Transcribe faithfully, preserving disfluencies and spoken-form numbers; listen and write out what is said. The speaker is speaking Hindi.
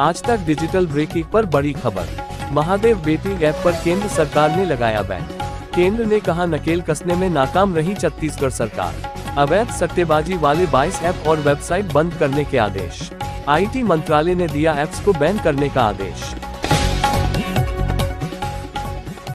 आज तक डिजिटल ब्रेकिंग पर बड़ी खबर। महादेव बेटिंग ऐप पर केंद्र सरकार ने लगाया बैन। केंद्र ने कहा, नकेल कसने में नाकाम रही छत्तीसगढ़ सरकार। अवैध सट्टेबाजी वाले बाईस ऐप और वेबसाइट बंद करने के आदेश। आईटी मंत्रालय ने दिया ऐप्स को बैन करने का आदेश।